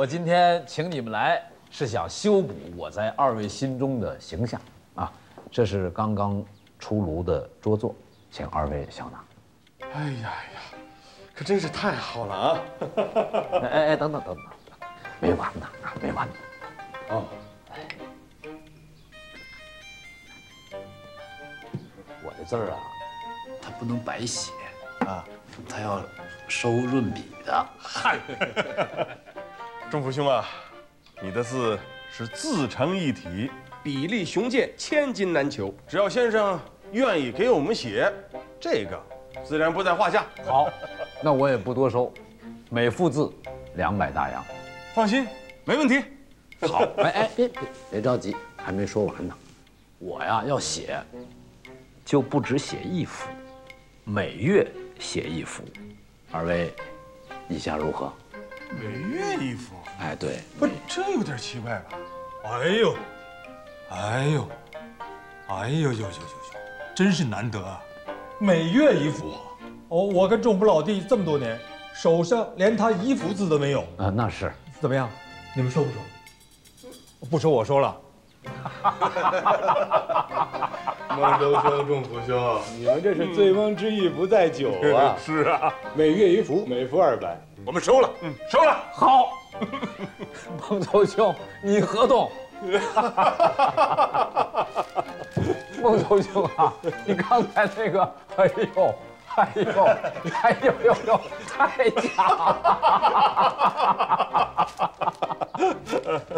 我今天请你们来是想修补我在二位心中的形象啊。这是刚刚出炉的拙作，请二位笑纳。哎呀呀，可真是太好了啊！哎，等等，没完呢啊，没完呢。哦。 我的字儿啊，它不能白写啊，它要收润笔的。嗨，仲福兄啊，你的字是自成一体，笔力雄健，千金难求。只要先生愿意给我们写，这个自然不在话下。好，那我也不多收，每幅字200大洋。放心，没问题。好，哎，别着急，还没说完呢。我呀要写。 就不只写一幅，每月写一幅。二位，意下如何？每月一幅？哎，对，不，这有点奇怪吧？哎呦，真是难得啊！每月一幅。哦，我跟仲甫老弟这么多年，手上连他一幅字都没有啊。那是怎么样？你们收不收？不收，我收了。 孟州兄、仲甫兄，你们这是醉翁之意不在酒啊！是啊，每月一幅，每幅200，我们收了，收了。好，孟州兄，你合同。孟州兄啊，你刚才那个，哎呦，太假了。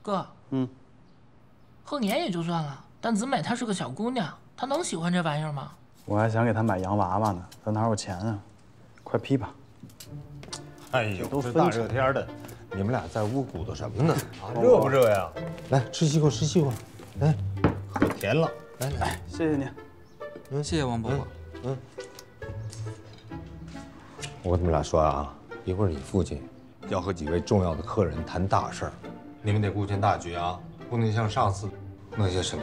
哥，贺年也就算了，但子美她是个小姑娘，她能喜欢这玩意儿吗？我还想给她买洋娃娃呢，她哪有钱啊？快批吧！哎呦，都这大热天的，你们俩在屋鼓捣什么呢？热不热呀？来，吃西瓜，来，可甜了，来，谢谢你，谢谢王伯伯。我跟你们俩说啊，一会儿你父亲要和几位重要的客人谈大事儿。 你们得顾全大局啊，不能像上次那些什么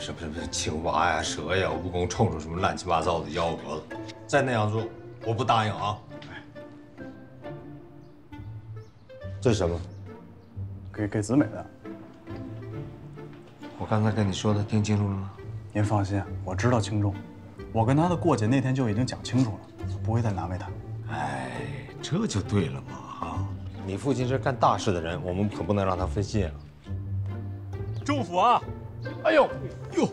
青蛙呀、蛇呀、蜈蚣、虫虫什么乱七八糟的幺蛾子，再那样做我不答应啊！这是什么？给子美的。我刚才跟你说的听清楚了吗？您放心，我知道轻重。我跟她的过节那天就已经讲清楚了，不会再难为她。哎，这就对了嘛啊！ 你父亲是干大事的人，我们可不能让他分心啊！仲甫啊，哎呦呦，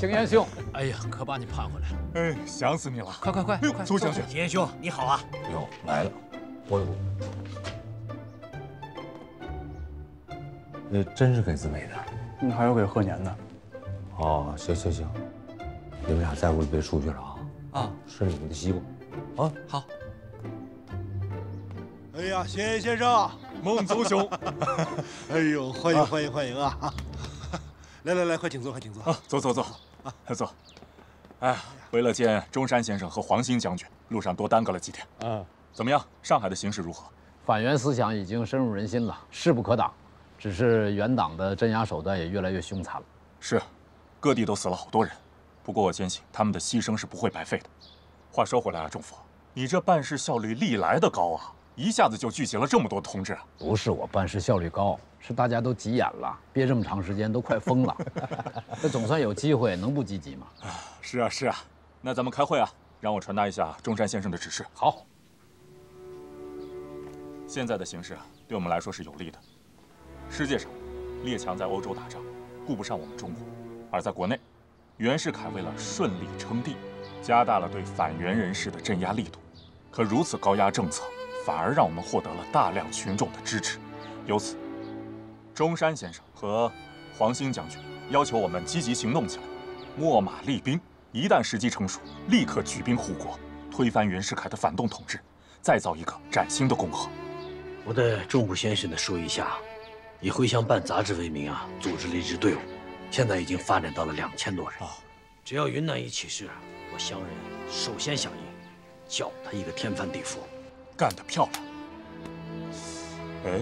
邢岩兄，哎呀，可把你盼回来了！哎，想死你了！快！哎呦，周将军，邢岩兄，你好啊！哟，来了，我，真是给子美的，那还有给贺年的。哦，行，你们俩在屋里别出去了啊！啊，吃你们的西瓜。啊，好。 哎呀，贤贤先生，孟族兄，哎呦，欢迎啊！来，快请坐啊！走，坐。哎，为了见中山先生和黄兴将军，路上多耽搁了几天。嗯，怎么样？上海的形势如何？反袁思想已经深入人心了，势不可挡。只是原党的镇压手段也越来越凶残了。是，各地都死了好多人。不过我坚信他们的牺牲是不会白费的。话说回来啊，仲甫，你这办事效率历来的高啊！ 一下子就聚集了这么多同志啊！不是我办事效率高，是大家都急眼了，憋这么长时间都快疯了。这总算有机会，能不积极吗？是啊，那咱们开会啊，让我传达一下中山先生的指示。好。现在的形势啊，对我们来说是有利的。世界上，列强在欧洲打仗，顾不上我们中国；而在国内，袁世凯为了顺利称帝，加大了对反袁人士的镇压力度。可如此高压政策， 反而让我们获得了大量群众的支持，由此，中山先生和黄兴将军要求我们积极行动起来，秣马厉兵，一旦时机成熟，立刻举兵护国，推翻袁世凯的反动统治，再造一个崭新的共和。我在仲甫先生的授意下，以回乡办杂志为名啊，组织了一支队伍，现在已经发展到了2000多人。只要云南一起事，我乡人首先响应，叫他一个天翻地覆。 干得漂亮！哎，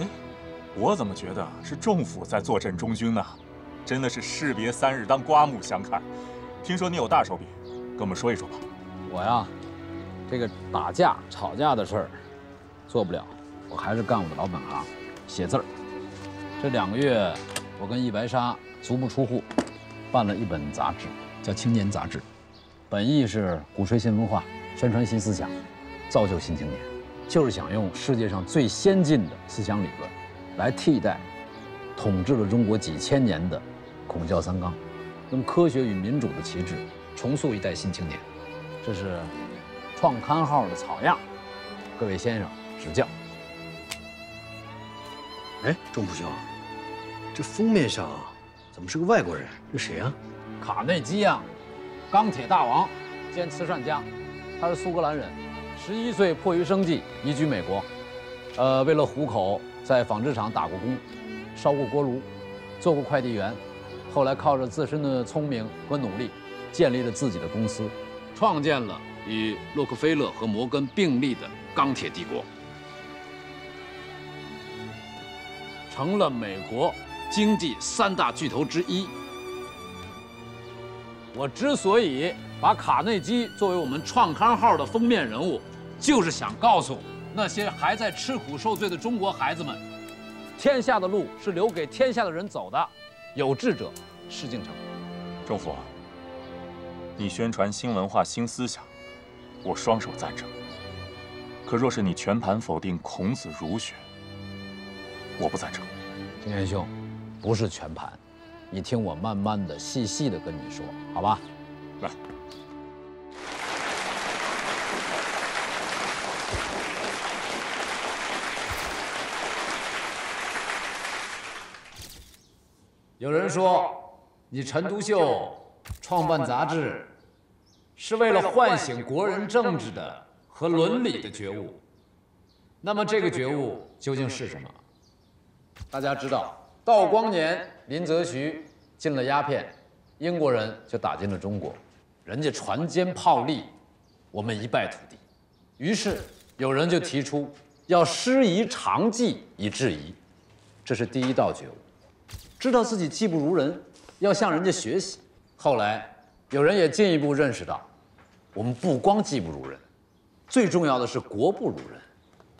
我怎么觉得是仲甫在坐镇中军呢？真的是士别3日当刮目相看。听说你有大手笔，跟我们说一说吧。我呀，这个打架、吵架的事儿做不了，我还是干我的老本行，写字儿。这2个月，我跟易白沙足不出户，办了一本杂志，叫《青年杂志》，本意是鼓吹新文化，宣传新思想，造就新青年，就是想用世界上最先进的思想理论，来替代统治了中国几千年的孔教三纲，用科学与民主的旗帜，重塑一代新青年。这是创刊号的草样，各位先生指教。哎，钟普兄，这封面上怎么是个外国人？这谁啊？卡内基啊，钢铁大王兼慈善家，他是苏格兰人，11岁迫于生计移居美国，为了糊口在纺织厂打过工，烧过锅炉，做过快递员，后来靠着自身的聪明和努力，建立了自己的公司，创建了与洛克菲勒和摩根并立的钢铁帝国，成了美国经济3大巨头之一。我之所以把卡内基作为我们创刊号的封面人物，就是想告诉那些还在吃苦受罪的中国孩子们，天下的路是留给天下的人走的，有志者事竟成。政府，你宣传新文化、新思想，我双手赞成。可若是你全盘否定孔子儒学，我不赞成。青年兄，不是全盘，你听我慢慢的、细细的跟你说，好吧？来，有人说你陈独秀创办杂志是为了唤醒国人政治的和伦理的觉悟，那么这个觉悟究竟是什么？大家知道，道光年林则徐进了鸦片，英国人就打进了中国，人家船坚炮利，我们一败涂地。于是有人就提出要师夷长技以制夷，这是第一道觉悟，知道自己技不如人，要向人家学习。后来有人也进一步认识到，我们不光技不如人，最重要的是国不如人，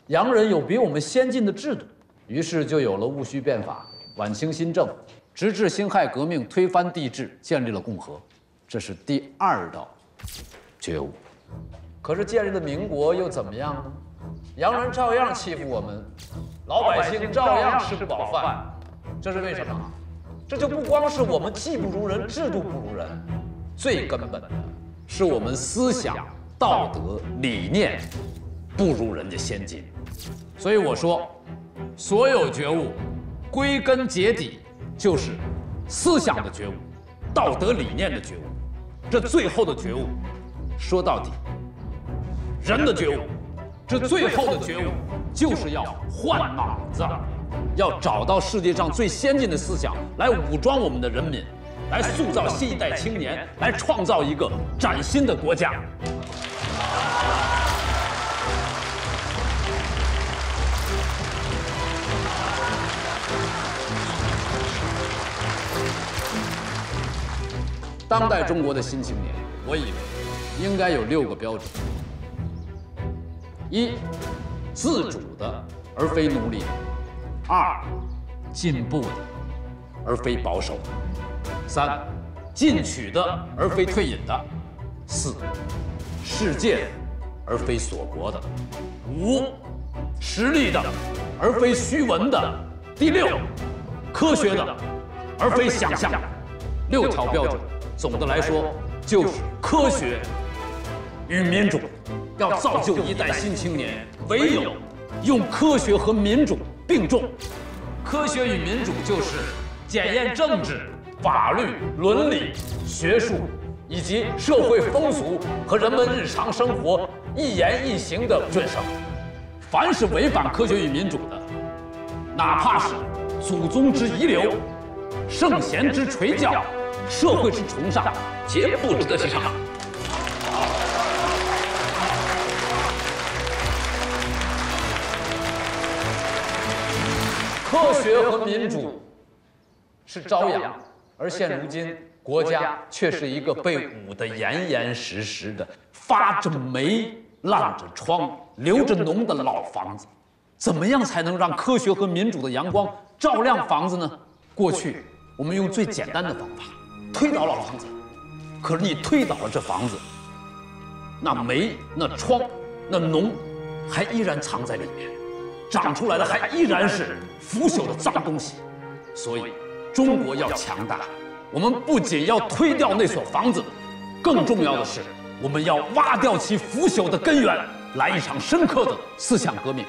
洋人有比我们先进的制度，于是就有了戊戌变法、晚清新政，直至辛亥革命推翻帝制，建立了共和。这是第二道觉悟。可是建立的民国又怎么样呢？洋人照样欺负我们，老百姓照样吃不饱饭，这是为什么？这就不光是我们技不如人、制度不如人，最根本的是我们思想、道德、理念不如人家先进。所以我说，所有觉悟归根结底就是思想的觉悟、道德理念的觉悟，这最后的觉悟，说到底，人的觉悟，这最后的觉悟就是要换脑子。要找到世界上最先进的思想，来武装我们的人民，来塑造新一代青年，来创造一个崭新的国家。当代中国的新青年，我以为应该有6个标准：1，自主的而非奴隶的；2，进步的而非保守的；3，进取的而非退隐的；4，世界的而非锁国的；5，实力的而非虚文的；第6，科学的而非想象的。6条标准，总的来说就是科学与民主。要造就一代新青年，唯有用科学和民主并重，科学与民主就是检验政治、法律、伦理、学术以及社会风俗和人们日常生活一言一行的准绳。凡是违反科学与民主的，哪怕是祖宗之遗留、圣贤之垂教、社会之崇尚，皆不值得提倡。科学和民主是朝阳，而现如今国家却是一个被捂得严严实实的、发着霉、蜡着窗、流着脓的老房子，怎么样才能让科学和民主的阳光照亮房子呢？过去我们用最简单的方法推倒老房子，可是你推倒了这房子，那煤、那窗、那脓还依然藏在里面，长出来的还依然是腐朽的脏东西。所以，中国要强大，我们不仅要推掉那所房子，更重要的是，我们要挖掉其腐朽的根源，来一场深刻的思想革命，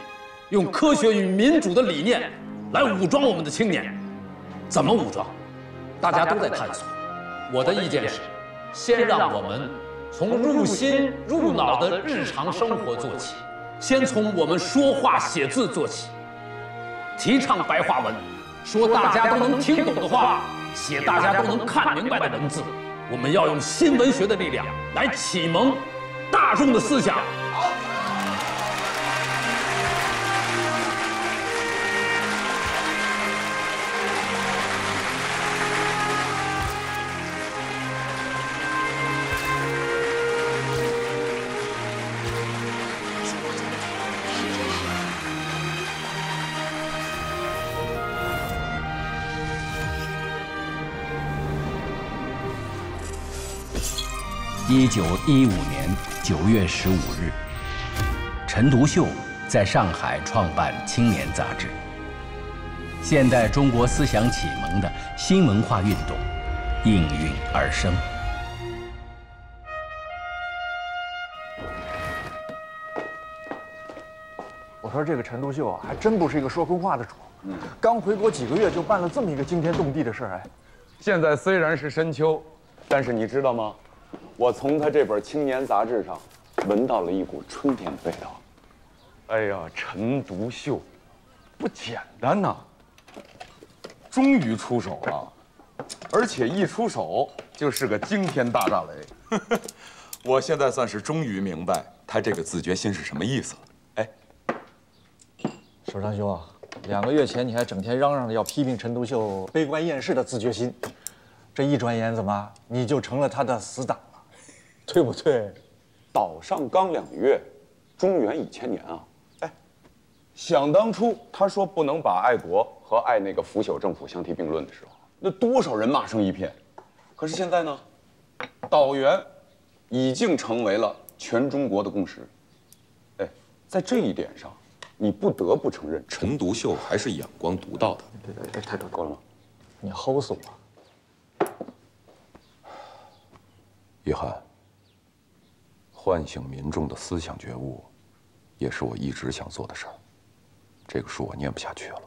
用科学与民主的理念来武装我们的青年。怎么武装？大家都在探索。我的意见是，先让我们从入心入脑的日常生活做起，先从我们说话写字做起，提倡白话文，说大家都能听懂的话，写大家都能看明白的文字。我们要用新文学的力量来启蒙大众的思想。好，1915年9月15日，陈独秀在上海创办《青年》杂志。现代中国思想启蒙的新文化运动应运而生。我说这个陈独秀啊，还真不是一个说空话的主。刚回国几个月就办了这么一个惊天动地的事儿。哎，现在虽然是深秋，但是你知道吗？我从他这本《青年》杂志上闻到了一股春天的味道。哎呀，陈独秀不简单呐，终于出手了，而且一出手就是个惊天大炸雷。我现在算是终于明白他这个自觉心是什么意思了。哎，首长兄啊，2个月前你还整天嚷嚷着要批评陈独秀悲观厌世的自觉心，这一转眼怎么你就成了他的死党？对不对？岛上刚2个月，中原1000年啊！哎，想当初他说不能把爱国和爱那个腐朽政府相提并论的时候，那多少人骂声一片。可是现在呢，党员已经成为了全中国的共识。哎，在这一点上，你不得不承认陈独秀还是眼光独到的。对，太多了吗？你齁死我！遗憾。唤醒民众的思想觉悟，也是我一直想做的事儿。这个书我念不下去了。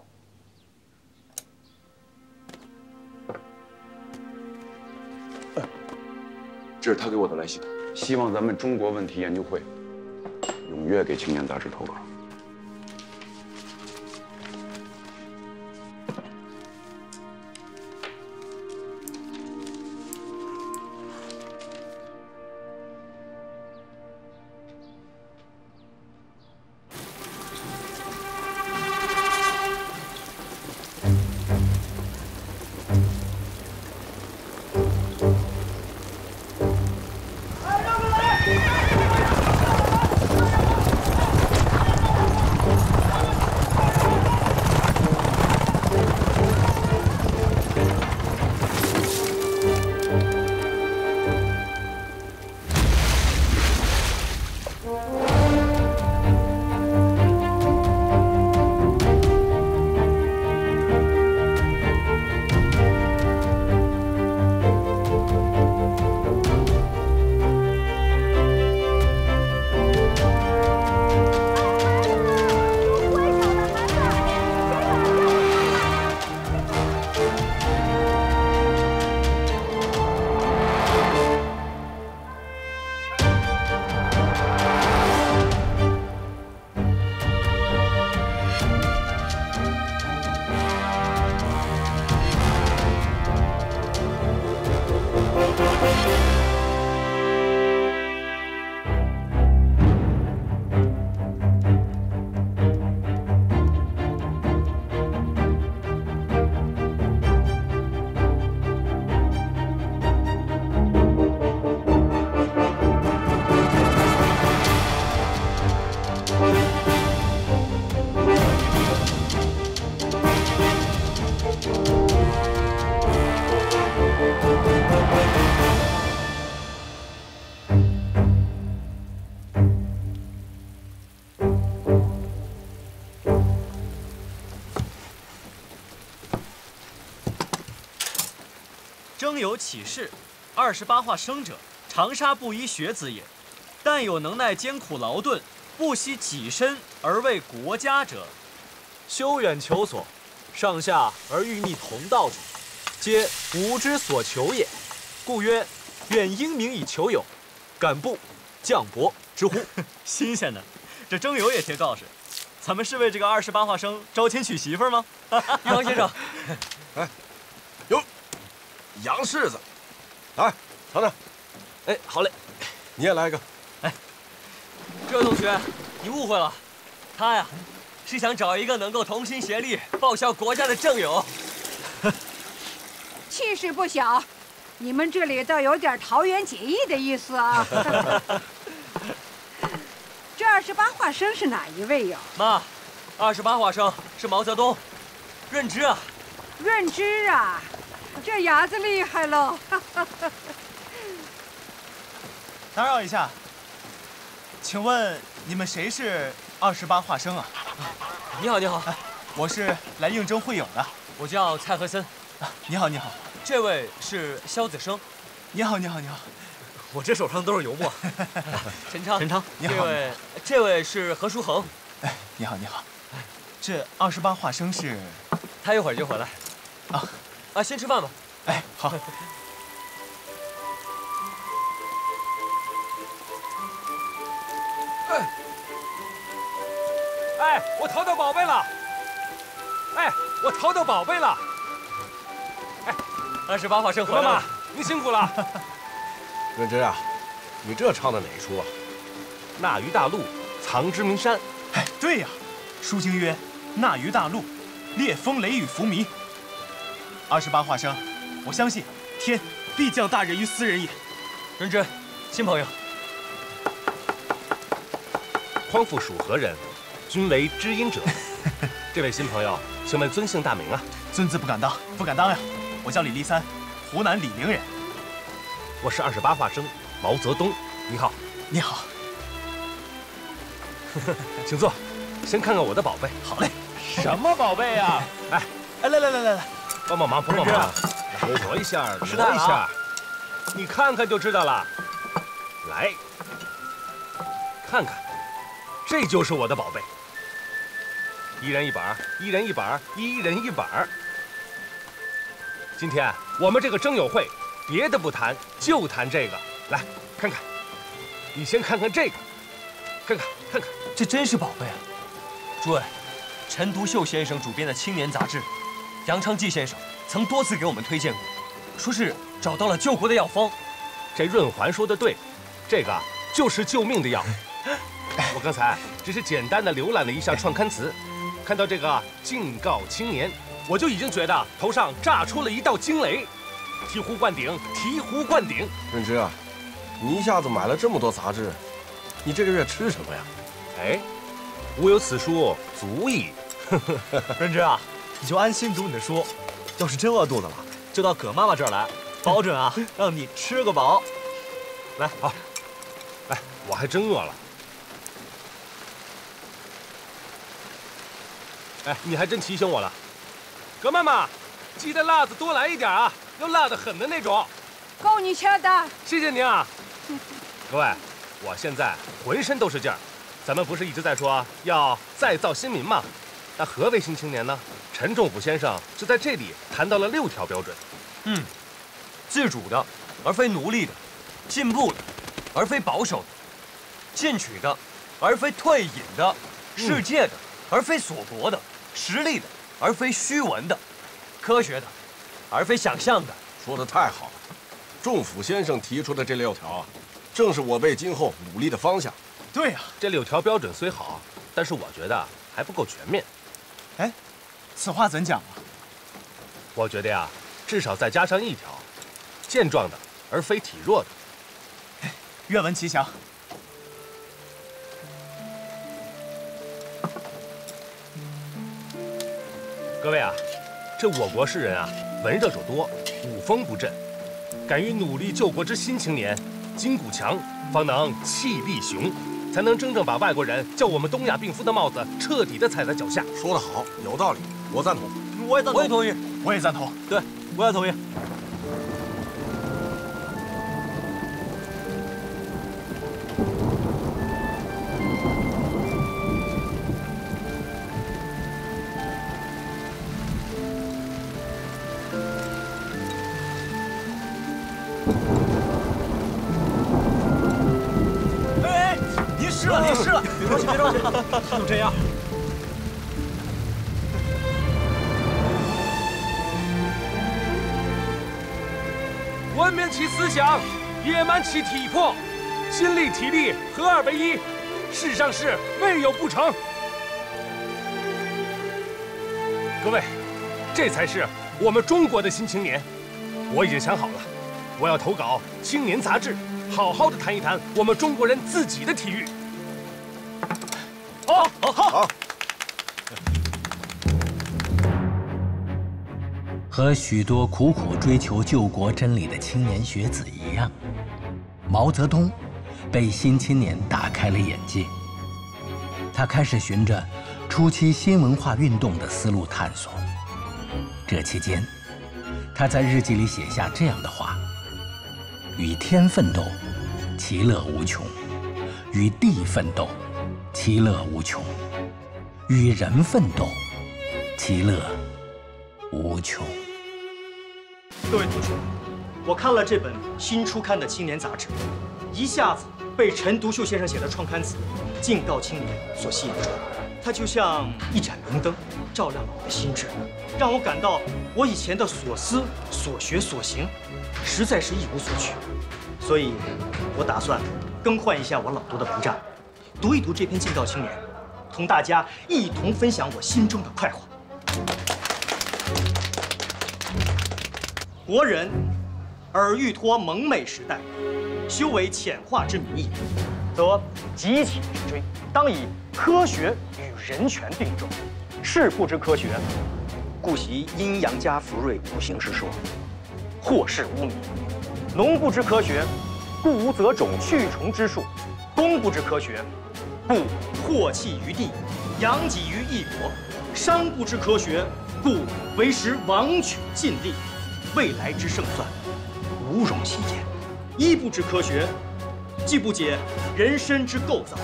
这是他给我的来信，希望咱们中国问题研究会踊跃给《青年》杂志投稿。生有启示，28话生者，长沙布衣学子也。但有能耐艰苦劳顿，不惜己身而为国家者，修远求索，上下而欲觅同道者，皆吾之所求也。故曰：愿英明以求友，敢不将薄之乎？新鲜的，这征友也贴告示。 咱们是为这个28话生招亲娶媳妇吗？玉王先生，哎，哟，杨柿子，来尝尝。哎，好嘞，你也来一个。哎，这位同学，你误会了，他呀是想找一个能够同心协力报效国家的正友。气势不小，你们这里倒有点桃园结义的意思啊。这28话生是哪一位呀？妈，28话生是毛泽东，润之啊。润之啊，这伢子厉害喽！打扰一下，请问你们谁是28话生啊？你好，你好，我是来应征会友的，我叫蔡和森。你好，你好，这位是肖子生。你好，你好，你好。 我这手上都是油墨。陈昌，陈昌，你好。这位是何书恒。哎，你好，你好。这28话生是，他一会儿就回来。啊啊，先吃饭吧。哎，好。哎，我淘到宝贝了！哎，我淘到宝贝了！哎，28话生回来了，您辛苦了。润之啊，你这唱的哪出啊？纳于大陆，藏之名山。哎，对呀，书经曰：“纳于大陆，烈风雷雨伏靡。”28话生，我相信天必降大任于斯人也。润之，新朋友。匡复属何人？均为知音者。这位新朋友，请问尊姓大名啊？尊字不敢当，不敢当呀。我叫李立三，湖南醴陵人。 我是28话生毛泽东，你好，你好，请坐，先看看我的宝贝。好嘞，什么宝贝呀？哎哎，来，帮帮忙，帮帮忙，挪一下，挪一下，你看看就知道了。来，看看，这就是我的宝贝。一人一板，一人一板，一人一板。今天我们这个征友会。 别的不谈，就谈这个。来看看，你先看看这个，看看，这真是宝贝啊！诸位，陈独秀先生主编的《青年》杂志，杨昌济先生曾多次给我们推荐过，说是找到了救国的药方。这润环说的对，这个就是救命的药。我刚才只是简单的浏览了一下创刊词，看到这个《敬告青年》，我就已经觉得头上炸出了一道惊雷。 醍醐灌顶，醍醐灌顶！润之啊，你一下子买了这么多杂志，你这个月吃什么呀？哎，吾有此书，足矣。润之啊，你就安心读你的书，要是真饿肚子了，就到葛妈妈这儿来，保准啊让你吃个饱。来，好，来，我还真饿了。哎，你还真提醒我了，葛妈妈，记得辣子多来一点啊。 要辣得很的那种，够你吃的。谢谢您啊，各位，我现在浑身都是劲儿。咱们不是一直在说要再造新民吗？那何为新青年呢？陈仲甫先生就在这里谈到了6条标准。嗯，自主的，而非奴隶的；进步的，而非保守的；进取的，而非退隐的；世界的，而非锁国的；实力的，而非虚文的；科学的。 而非想象的，说的太好了。仲甫先生提出的这6条啊，正是我辈今后努力的方向。对呀，这6条标准虽好，但是我觉得还不够全面。哎，此话怎讲啊？我觉得呀，至少再加上1条，健壮的而非体弱的。哎，愿闻其详。各位啊，这我国士人啊。 文热者多，武风不振，敢于努力救国之新青年，筋骨强，方能气力雄，才能真正把外国人叫我们东亚病夫的帽子彻底的踩在脚下。说得好，有道理，我赞同，我也同意，我也赞同，对，我也同意。了，淋湿了，别着急，别着急，怎么这样？ 文明其思想，野蛮其体魄，心力体力合二为一，世上事未有不成。各位，这才是我们中国的新青年。我已经想好了，我要投稿《青年》杂志，好好的谈一谈我们中国人自己的体育。好，好，好。和许多苦苦追求救国真理的青年学子一样，毛泽东被《新青年》打开了眼界。他开始循着初期新文化运动的思路探索。这期间，他在日记里写下这样的话：“与天奋斗，其乐无穷；与地奋斗，其乐无穷；与人奋斗，其乐无穷。”各位同学，我看了这本新出刊的《青年》杂志，一下子被陈独秀先生写的创刊词“劲道青年”所吸引住。它就像一盏明灯，照亮了我的心智，让我感到我以前的所思、所学、所行，实在是一无所取。所以，我打算更换一下我老读的文章，读一读这篇《劲道青年》，同大家一同分享我心中的快活。 国人尔欲脱蒙昧时代，修为浅化之名义，则急起直追，当以科学与人权并重。是不知科学，故习阴阳家福瑞五行之说，祸世污名；农不知科学，故无择种去虫之术；工不知科学，故祸弃于地，殃及于一国；商不知科学，故为时亡取尽力。 未来之胜算，无容戏言。一不知科学，既不解人身之构造，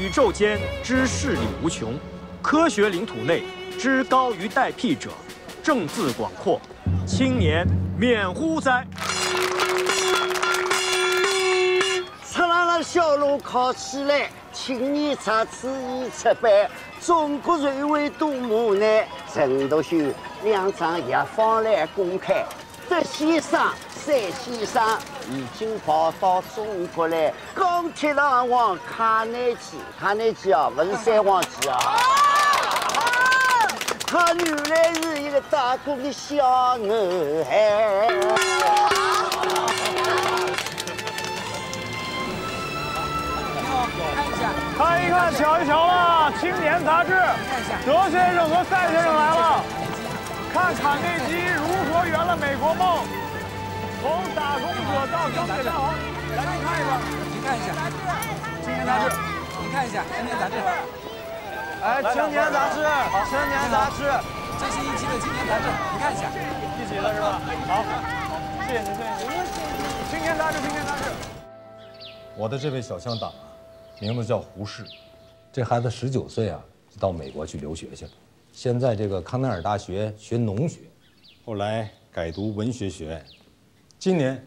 宇宙间之势力无穷；科学领土内之高于代辟者，正自广阔。青年免乎哉！出来了，小路靠起来，青年杂志已出版。 中国人为多么难，陈独秀两张药方来公开。德先生、单先生已经跑到中国来。钢铁大王卡耐基，卡耐基啊，不是三皇基啊。他原来是一个德国的小男孩。 看一看，瞧一瞧啦，《青年》杂志，德先生和赛先生来了，看卡内基如何圆了美国梦，从打工者到钢铁大王，咱们看一看，您看一下，《青年》杂志，您看一下，《青年》杂志，哎，《青年》杂志，《青年》杂志，最新一期的《青年》杂志，您看一下，一起了是吧？好，谢谢您，谢谢您，《青年》杂志，《青年》杂志，我的这位小乡党啊。 名字叫胡适，这孩子19岁啊，就到美国去留学去了。现在这个康奈尔大学学农学，后来改读文学学院，今年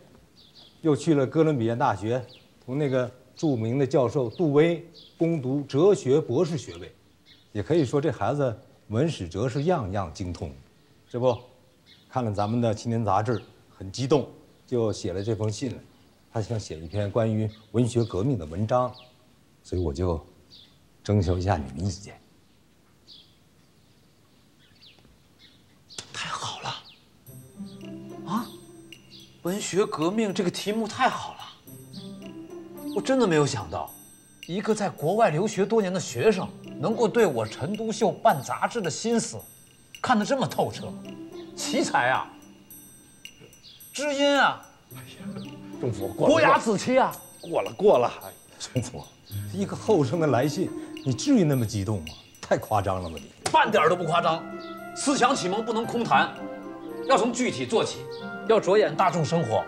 又去了哥伦比亚大学，同那个著名的教授杜威攻读哲学博士学位。也可以说这孩子文史哲是样样精通。这不，看了咱们的《青年》杂志，很激动，就写了这封信来。他想写一篇关于文学革命的文章。 所以我就征求一下你们意见。太好了，啊，文学革命这个题目太好了，我真的没有想到，一个在国外留学多年的学生，能够对我陈独秀办杂志的心思看得这么透彻，奇才啊，知音啊，哎呀，政府国牙子期啊，过了过了，政府。 一个后生的来信，你至于那么激动吗？太夸张了吧你！半点都不夸张。思想启蒙不能空谈，要从具体做起，要着眼大众生活。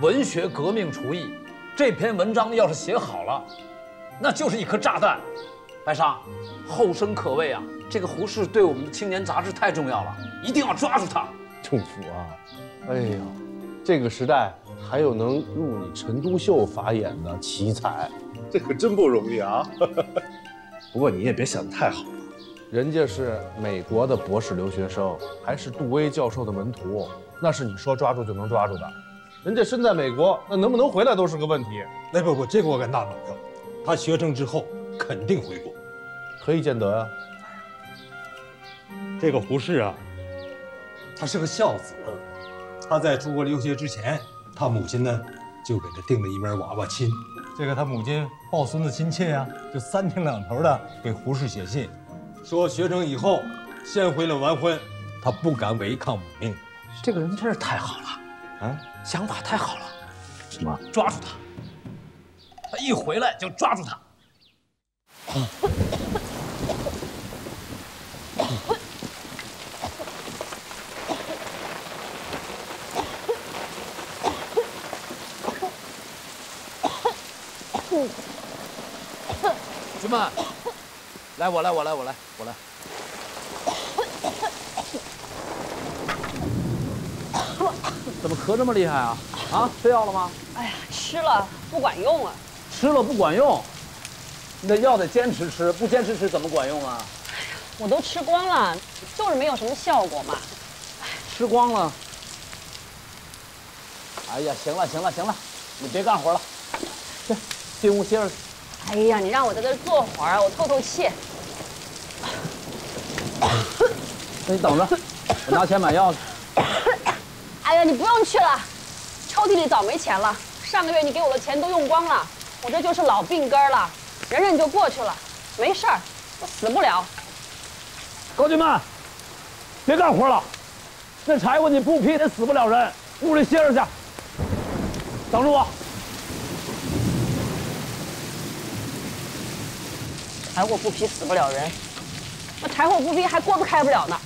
文学革命刍议，这篇文章要是写好了，那就是一颗炸弹。白沙，后生可畏啊！这个胡适对我们的《青年》杂志太重要了，一定要抓住他。政府啊，哎呦，这个时代还有能入你陈独秀法眼的奇才，这可真不容易啊！不过你也别想得太好了，人家是美国的博士留学生，还是杜威教授的门徒，那是你说抓住就能抓住的。人家身在美国，那能不能回来都是个问题。哎，不，这个我敢打保票，他学成之后肯定回国，何以见得呀？ 这个胡适啊，他是个孝子。他在出国留学之前，他母亲呢就给他订了一门娃娃亲。这个他母亲抱孙子亲切啊，就三天两头的给胡适写信，说学成以后先回来完婚，他不敢违抗母命。这个人真是太好了啊，想法太好了。什么？抓住他！他一回来就抓住他。什么？来，我来。怎么咳这么厉害啊？啊，吃药了吗？哎呀，吃了不管用啊！吃了不管用，你的药得坚持吃，不坚持吃怎么管用啊？哎呀，我都吃光了，就是没有什么效果嘛。吃光了。哎呀，行了，你别干活了。 进屋歇着去。哎呀，你让我在这坐会儿，我透透气。那你等着，我拿钱买药去。哎呀，你不用去了，抽屉里早没钱了。上个月你给我的钱都用光了，我这就是老病根了，忍忍就过去了，没事儿，我死不了。高俊曼，别干活了，那柴火你不劈也死不了人，屋里歇着去，等着我。 柴火不劈死不了人，那柴火不劈还锅都开不了呢。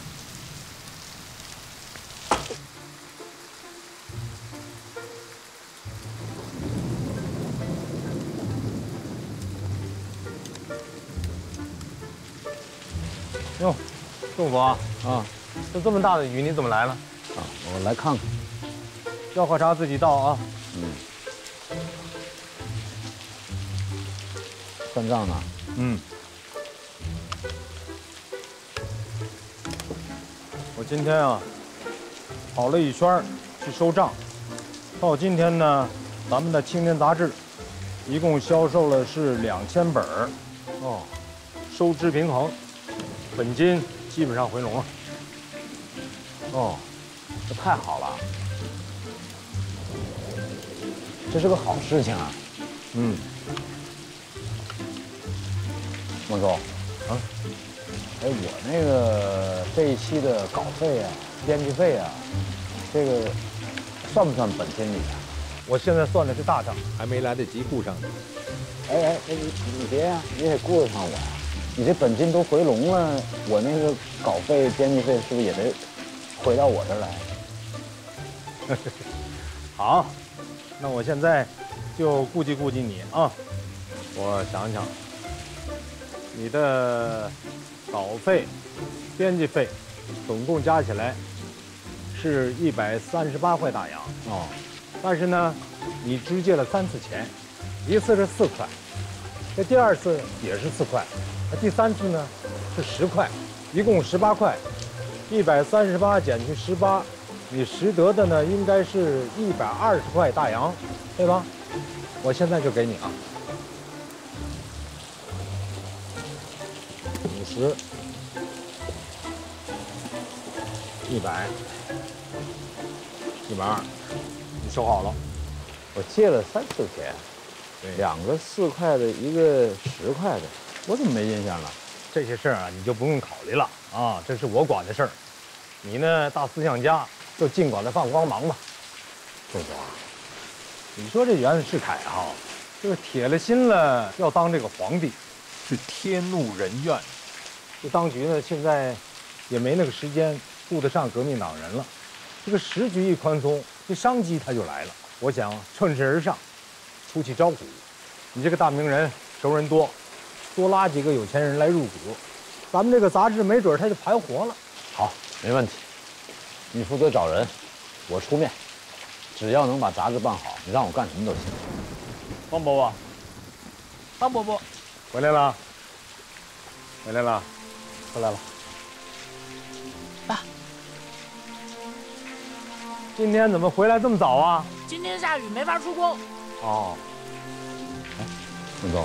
哟，仲伯啊，就这么大的雨，你怎么来了？啊，我来看看。要喝茶自己倒啊。嗯。算账呢？嗯。 我今天啊，跑了一圈去收账，到今天呢，咱们的青年杂志一共销售了是2000本，哦，收支平衡，本金基本上回笼了。哦，这太好了，这是个好事情啊。嗯，孟总，啊。 哎，我那个这一期的稿费啊，编辑费啊，这个算不算本金里啊？我现在算的是大账，还没来得及顾上你。哎，你别呀、啊，你得顾上我呀、啊！你这本金都回笼了，我那个稿费、编辑费是不是也得回到我这儿来？好，那我现在就顾及你啊。我想想，你的。 稿费、编辑费，总共加起来是138块大洋哦。但是呢，你只借了3次钱，一次是4块，这第二次也是4块，那第三次呢是10块，一共18块。138减去18，你实得的呢应该是120块大洋，对吧？我现在就给你啊。 100、120，你收好了。我借了3次钱，2个4块的，1个10块的，我怎么没印象了？这些事儿啊，你就不用考虑了啊，这是我管的事儿。你呢，大思想家，就尽管的放光芒吧。仲伯，你说这袁世凯哈，就是铁了心了要当这个皇帝，是天怒人怨。 这当局呢，现在也没那个时间顾得上革命党人了。这个时局一宽松，这商机它就来了。我想趁势而上，出去招股。你这个大名人，熟人多，多拉几个有钱人来入股，咱们这个杂志没准它就盘活了。好，没问题。你负责找人，我出面。只要能把杂志办好，你让我干什么都行。方伯伯，方伯伯，回来了，回来了，回来了。爸，今天怎么回来这么早啊？今天下雨，没法出工。哦。哎，孟总，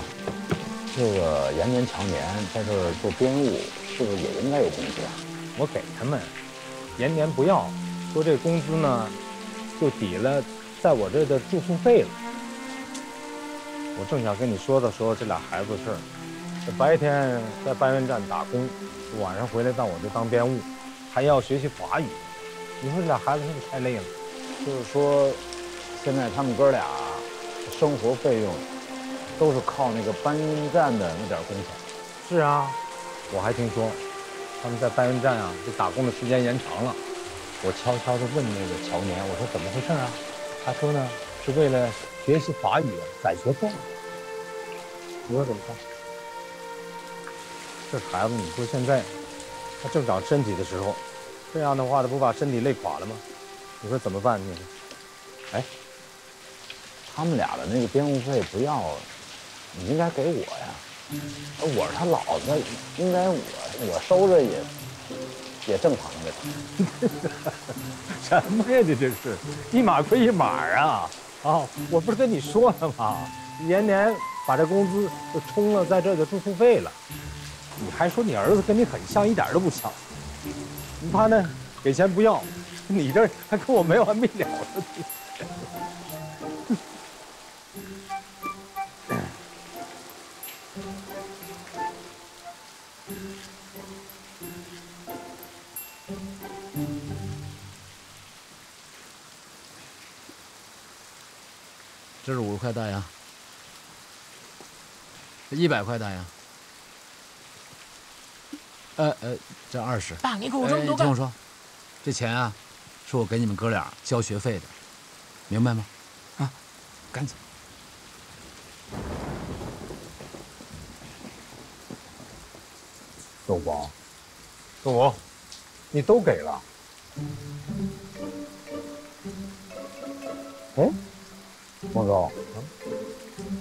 这个延年强联在这儿做编务，是不是也应该有工资啊？我给他们，延年不要，说这工资呢。 就抵了在我这的住宿费了。我正想跟你说的时候，这俩孩子的事儿。这白天在搬运站打工，晚上回来到我这当编务，还要学习法语。你说这俩孩子是不是太累了？就是说，现在他们哥俩生活费用都是靠那个搬运站的那点工钱。是啊，我还听说他们在搬运站啊，这打工的时间延长了。 我悄悄地问那个乔年，我说怎么回事啊？他说呢，是为了学习法语攒学费。你说怎么办？这孩子，你说现在他正长身体的时候，这样的话，他不把身体累垮了吗？你说怎么办？你说，哎，他们俩的那个编务费不要，你应该给我呀。我是他老子，应该我收着也正常的，什么呀？这真是一码归一码啊！啊，我不是跟你说了吗？延年把这工资就充了在这的住宿费了，你还说你儿子跟你很像，一点都不像。你他呢给钱不要，你这还跟我没完没了的。这是50块大洋，这100块大洋，这20。爸，你给我这么多干？听我说，这钱啊，是我给你们哥俩交学费的，明白吗？啊，赶紧。豆包，豆腐，你都给了？哎。 孟总，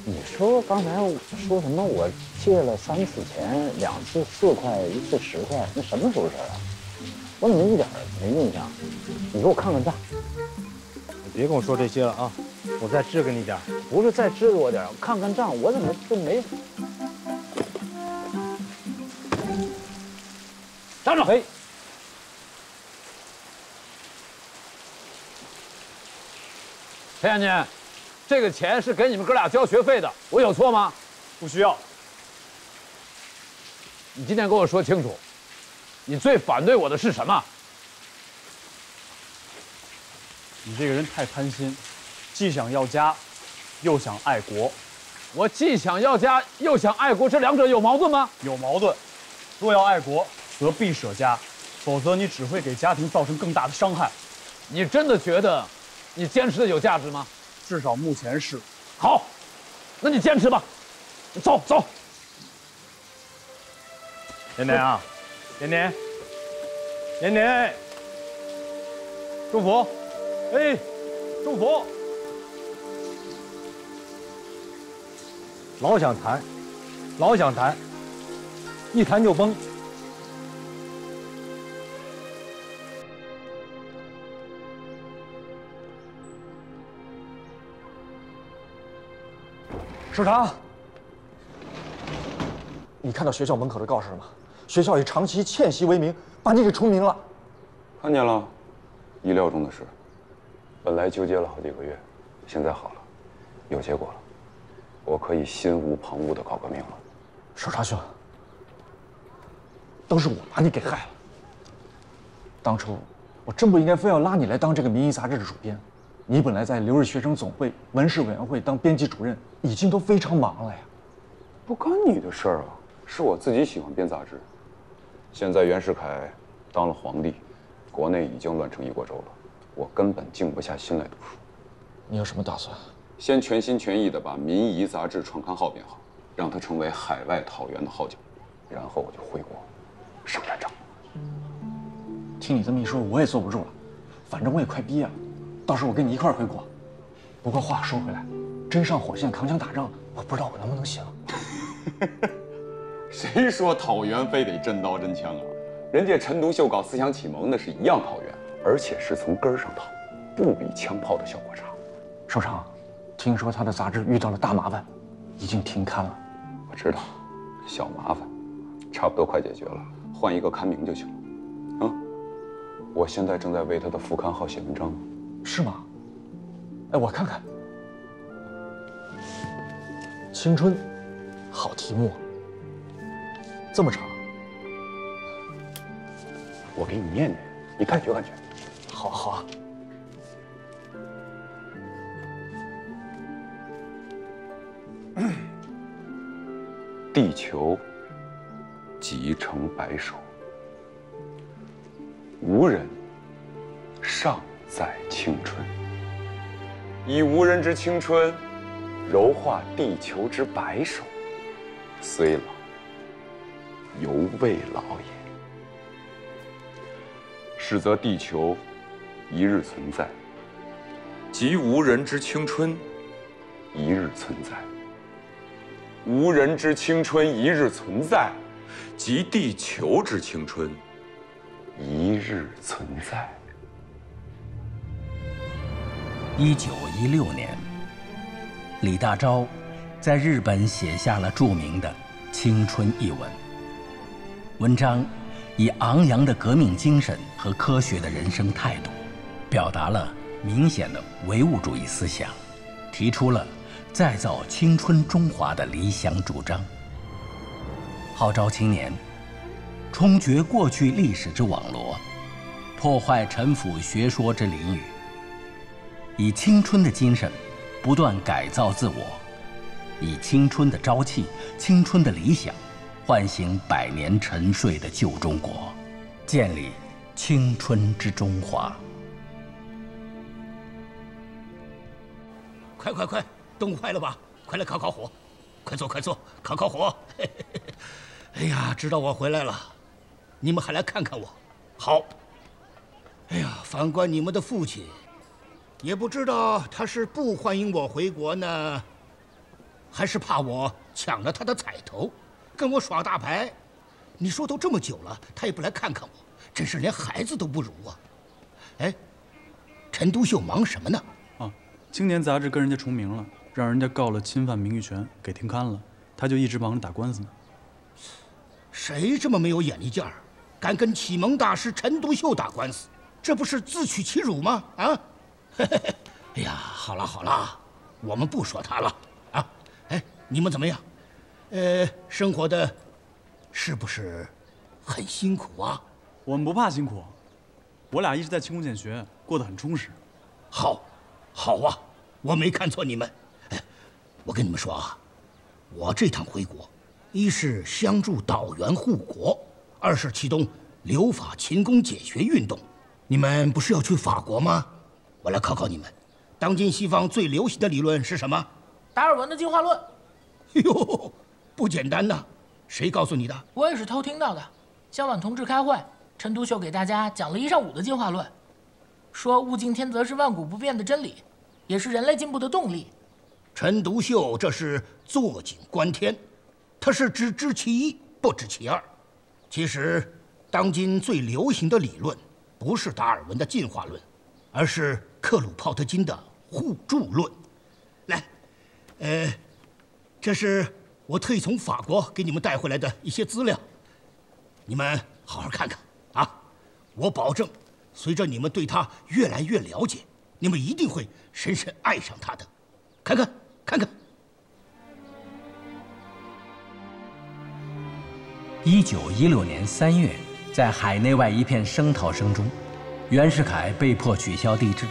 你说刚才我说什么？我借了3次钱，2次4块，1次10块，那什么时候事啊？我怎么一点没印象？你给我看看账。你别跟我说这些了啊！我再支给你点，不是再支给我点，看看账，我怎么就没？站住！哎。 陈将军，这个钱是给你们哥俩交学费的，我有错吗？不需要。你今天跟我说清楚，你最反对我的是什么？你这个人太贪心，既想要家，又想爱国。我既想要家，又想爱国，这两者有矛盾吗？有矛盾。若要爱国，则必舍家，否则你只会给家庭造成更大的伤害。你真的觉得？ 你坚持的有价值吗？至少目前是。好，那你坚持吧。走走。年年啊，年年，年年，祝福，哎，祝福。老想谈，老想谈，一谈就崩。 首长，你看到学校门口的告示了吗？学校以长期欠息为名，把你给除名了。看见了，意料中的事。本来纠结了好几个月，现在好了，有结果了，我可以心无旁骛地搞革命了。首长兄，都是我把你给害了。当初我真不应该非要拉你来当这个民意杂志的主编。 你本来在留日学生总会文史委员会当编辑主任，已经都非常忙了呀，不干你的事儿啊，是我自己喜欢编杂志。现在袁世凯当了皇帝，国内已经乱成一锅粥了，我根本静不下心来读书。你有什么打算？先全心全意的把《民仪》杂志创刊号编好，让它成为海外讨袁的号角，然后我就回国，上战场。听你这么一说，我也坐不住了，反正我也快毕业了。到时候我跟你一块回国。不过话说回来，真上火线扛枪打仗，我不知道我能不能行。谁说讨袁非得真刀真枪啊？人家陈独秀搞思想启蒙那是一样讨袁，而且是从根儿上讨，不比枪炮的效果差。首长，听说他的杂志遇到了大麻烦，已经停刊了。我知道，小麻烦，差不多快解决了，换一个刊名就行了。啊，我现在正在为他的副刊号写文章。是吗？哎，我看看。青春，好题目。 这么长，我给你念念，你感觉感觉。好啊，好啊。地球集成白首，无人尚在青春。以无人之青春，柔化地球之白首，虽老。 犹未老也，是则地球一日存在，即无人之青春一日存在；无人之青春一日存在，即地球之青春一日存在。1916年，李大钊在日本写下了著名的《青春》一文。 文章以昂扬的革命精神和科学的人生态度，表达了明显的唯物主义思想，提出了再造青春中华的理想主张，号召青年冲决过去历史之网罗，破坏陈腐学说之囹圄，以青春的精神不断改造自我，以青春的朝气、青春的理想。 唤醒百年沉睡的旧中国，建立青春之中华。快快快，动快了吧？快来烤烤火，快坐快坐，烤烤火。哎呀，知道我回来了，你们还来看看我，好。哎呀，反观你们的父亲，也不知道他是不欢迎我回国呢，还是怕我抢了他的彩头。 跟我耍大牌，你说都这么久了，他也不来看看我，真是连孩子都不如啊！哎，陈独秀忙什么呢？啊，青年杂志跟人家重名了，让人家告了侵犯名誉权，给停刊了，他就一直忙着打官司呢。谁这么没有眼力见儿，敢跟启蒙大师陈独秀打官司？这不是自取其辱吗？啊！哎呀，好了好了，我们不说他了啊！哎，你们怎么样？ 生活的是不是很辛苦啊？我们不怕辛苦，我俩一直在勤工俭学，过得很充实。好，好啊，我没看错你们。哎，我跟你们说啊，我这趟回国，一是相助党员护国，二是启动留法勤工俭学运动。你们不是要去法国吗？我来考考你们，当今西方最流行的理论是什么？达尔文的进化论。哎呦！ 不简单呐，谁告诉你的？我也是偷听到的。江晚同志开会，陈独秀给大家讲了一上午的进化论，说物竞天择是万古不变的真理，也是人类进步的动力。陈独秀这是坐井观天，他是只知其一不知其二。其实，当今最流行的理论不是达尔文的进化论，而是克鲁泡特金的互助论。来，这是。 我特意从法国给你们带回来的一些资料，你们好好看看啊！我保证，随着你们对他越来越了解，你们一定会深深爱上他的。看看，看看。1916年3月，在海内外一片声讨声中，袁世凯被迫取消帝制，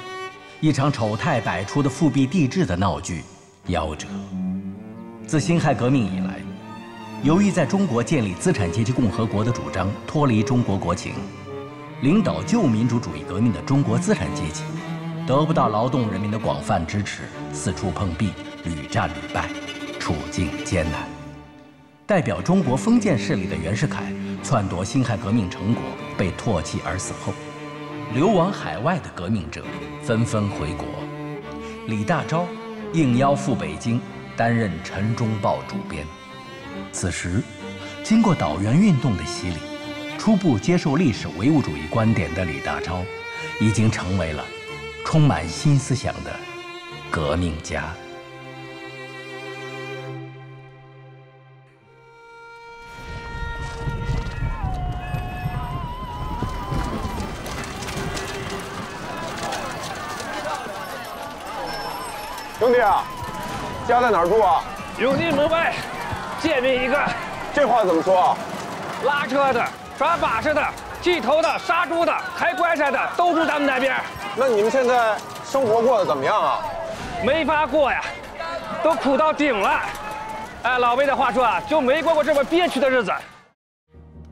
一场丑态百出的复辟帝制的闹剧夭折。 自辛亥革命以来，由于在中国建立资产阶级共和国的主张脱离中国国情，领导旧民主主义革命的中国资产阶级得不到劳动人民的广泛支持，四处碰壁，屡战屡败，处境艰难。代表中国封建势力的袁世凯篡夺辛亥革命成果被唾弃而死后，流亡海外的革命者纷纷回国。李大钊应邀赴北京担任《晨钟报》主编。此时，经过党员运动的洗礼，初步接受历史唯物主义观点的李大钊，已经成为了充满新思想的革命家。 兄弟啊，家在哪儿住啊？永定门外，贱民一个。这话怎么说啊？拉车的、转把式的、剃头的、杀猪的、抬棺材的，都住咱们那边。那你们现在生活过得怎么样啊？没法过呀，都苦到顶了。按老魏的话说啊，就没过过这么憋屈的日子。